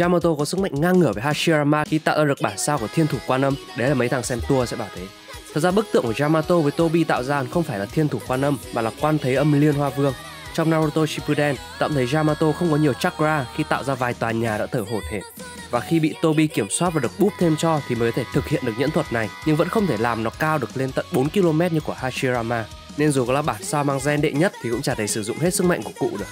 Yamato có sức mạnh ngang ngửa với Hashirama khi tạo ra được bản sao của Thiên Thủ Quan Âm. Đấy là mấy thằng xem tour sẽ bảo thế. Thật ra bức tượng của Yamato với Tobi tạo ra không phải là Thiên Thủ Quan Âm mà là Quan Thế Âm Liên Hoa Vương. Trong Naruto Shippuden, tạm thấy Yamato không có nhiều chakra khi tạo ra vài tòa nhà đã thở hổn hển. Và khi bị Tobi kiểm soát và được búp thêm cho thì mới có thể thực hiện được nhẫn thuật này, nhưng vẫn không thể làm nó cao được lên tận 4 km như của Hashirama. Nên dù có là bản sao mang gen đệ nhất thì cũng chả thể sử dụng hết sức mạnh của cụ được.